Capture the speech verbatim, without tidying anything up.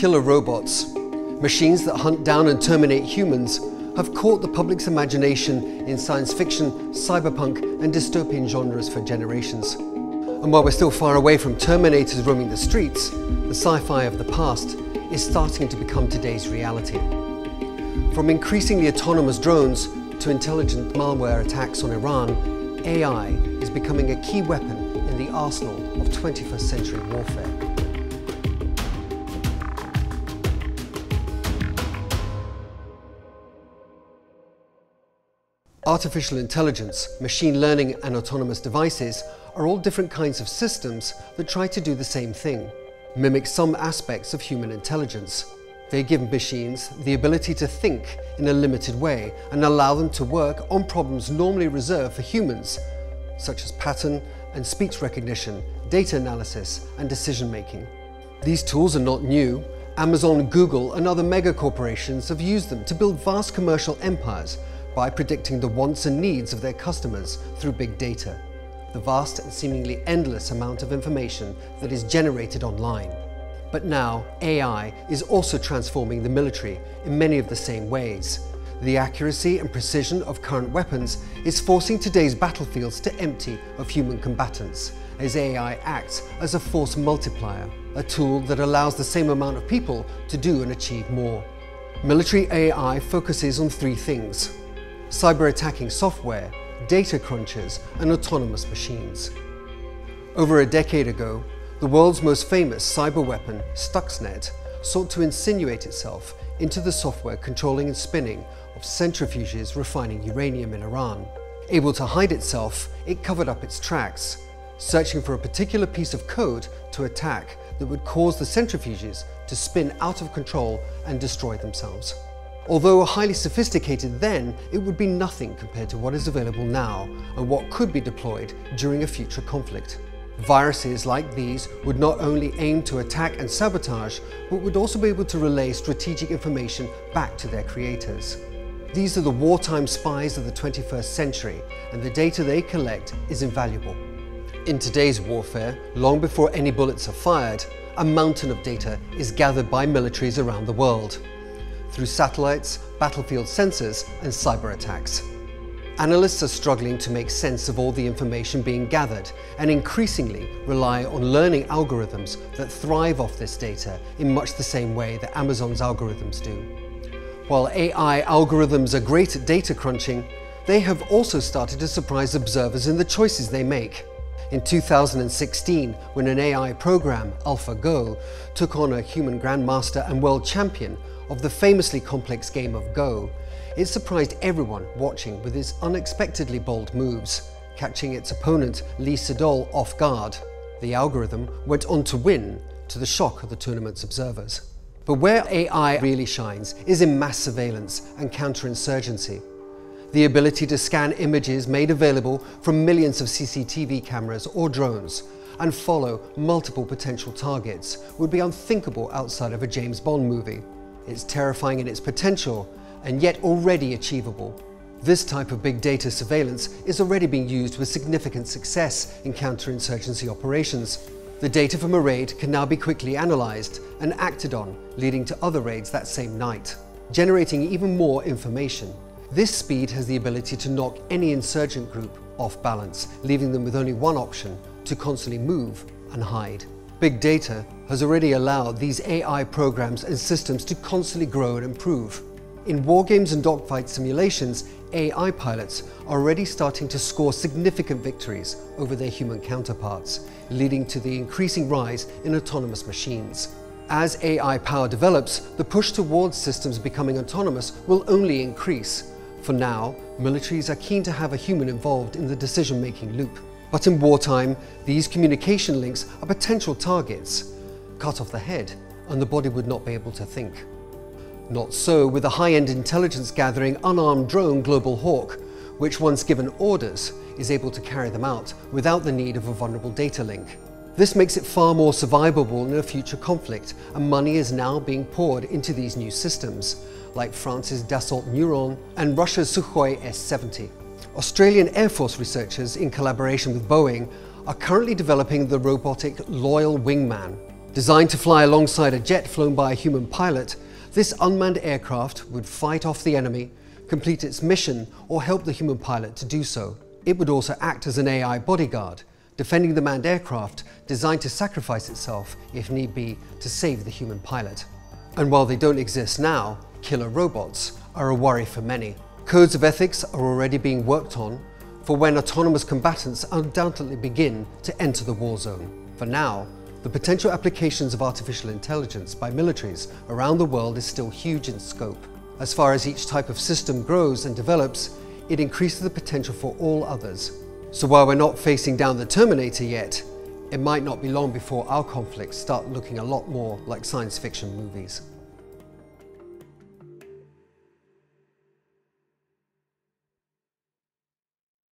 Killer robots, machines that hunt down and terminate humans, have caught the public's imagination in science fiction, cyberpunk, and dystopian genres for generations. And while we're still far away from Terminators roaming the streets, the sci-fi of the past is starting to become today's reality. From increasingly autonomous drones to intelligent malware attacks on Iran, A I is becoming a key weapon in the arsenal of twenty-first century warfare. Artificial intelligence, machine learning, and autonomous devices are all different kinds of systems that try to do the same thing, mimic some aspects of human intelligence. They give machines the ability to think in a limited way and allow them to work on problems normally reserved for humans, such as pattern and speech recognition, data analysis, and decision-making. These tools are not new. Amazon, Google, and other mega corporations have used them to build vast commercial empires by predicting the wants and needs of their customers through big data, the vast and seemingly endless amount of information that is generated online. But now, A I is also transforming the military in many of the same ways. The accuracy and precision of current weapons is forcing today's battlefields to empty of human combatants, as A I acts as a force multiplier, a tool that allows the same amount of people to do and achieve more. Military A I focuses on three things: cyber-attacking software, data crunchers, and autonomous machines. Over a decade ago, the world's most famous cyber weapon, Stuxnet, sought to insinuate itself into the software controlling and spinning of centrifuges refining uranium in Iran. Able to hide itself, it covered up its tracks, searching for a particular piece of code to attack that would cause the centrifuges to spin out of control and destroy themselves. Although highly sophisticated then, it would be nothing compared to what is available now and what could be deployed during a future conflict. Viruses like these would not only aim to attack and sabotage, but would also be able to relay strategic information back to their creators. These are the wartime spies of the twenty-first century, and the data they collect is invaluable. In today's warfare, long before any bullets are fired, a mountain of data is gathered by militaries around the world, through satellites, battlefield sensors, and cyber attacks. Analysts are struggling to make sense of all the information being gathered and increasingly rely on learning algorithms that thrive off this data in much the same way that Amazon's algorithms do. While A I algorithms are great at data crunching, they have also started to surprise observers in the choices they make. In two thousand sixteen, when an A I program, AlphaGo, took on a human grandmaster and world champion of the famously complex game of Go, it surprised everyone watching with its unexpectedly bold moves, catching its opponent, Lee Sedol, off guard. The algorithm went on to win, to the shock of the tournament's observers. But where A I really shines is in mass surveillance and counterinsurgency. The ability to scan images made available from millions of C C T V cameras or drones and follow multiple potential targets would be unthinkable outside of a James Bond movie. It's terrifying in its potential, and yet already achievable. This type of big data surveillance is already being used with significant success in counterinsurgency operations. The data from a raid can now be quickly analysed and acted on, leading to other raids that same night, generating even more information. This speed has the ability to knock any insurgent group off balance, leaving them with only one option: to constantly move and hide. Big data has already allowed these A I programs and systems to constantly grow and improve. In wargames and dogfight simulations, A I pilots are already starting to score significant victories over their human counterparts, leading to the increasing rise in autonomous machines. As A I power develops, the push towards systems becoming autonomous will only increase. For now, militaries are keen to have a human involved in the decision-making loop. But in wartime, these communication links are potential targets. Cut off the head, and the body would not be able to think. Not so with a high-end intelligence-gathering unarmed drone Global Hawk, which once given orders, is able to carry them out without the need of a vulnerable data link. This makes it far more survivable in a future conflict, and money is now being poured into these new systems, like France's Dassault Neuron and Russia's Sukhoi S seventy. Australian Air Force researchers, in collaboration with Boeing, are currently developing the robotic Loyal Wingman, Designed to fly alongside a jet flown by a human pilot, this unmanned aircraft would fight off the enemy, complete its mission, or help the human pilot to do so. It would also act as an A I bodyguard, defending the manned aircraft designed to sacrifice itself, if need be, to save the human pilot. And while they don't exist now, killer robots are a worry for many. Codes of ethics are already being worked on for when autonomous combatants undoubtedly begin to enter the war zone. For now, the potential applications of artificial intelligence by militaries around the world is still huge in scope. As far as each type of system grows and develops, it increases the potential for all others. So while we're not facing down the Terminator yet, it might not be long before our conflicts start looking a lot more like science fiction movies.